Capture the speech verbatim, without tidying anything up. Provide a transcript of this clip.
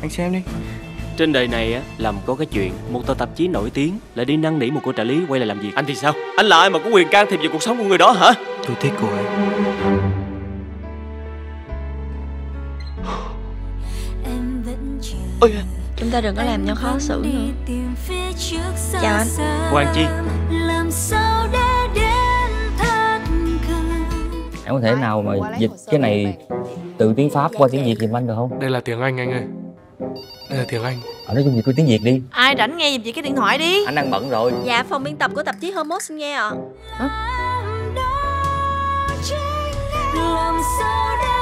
Anh xem đi. Trên đời này á, làm có cái chuyện một tờ tạp chí nổi tiếng lại đi năn nỉ một cô trợ lý quay lại làm việc. Anh thì sao? Anh là ai mà có quyền can thiệp vào cuộc sống của người đó hả? Tôi thích cô ấy. Ôi, chúng ta đừng có làm nhau khó xử nữa. Chào anh. Cô An Chi. Em có thể nào mà dịch cái này từ tiếng Pháp qua tiếng Việt giùm anh được không? Đây là tiếng Anh anh ơi. Đây là tiếng Anh. Ở nói chung Việt với tiếng Việt đi. Ai rảnh nghe giùm chị cái điện thoại đi. Anh đang bận rồi. Dạ, phòng biên tập của tạp chí Homos xin nghe ạ. À.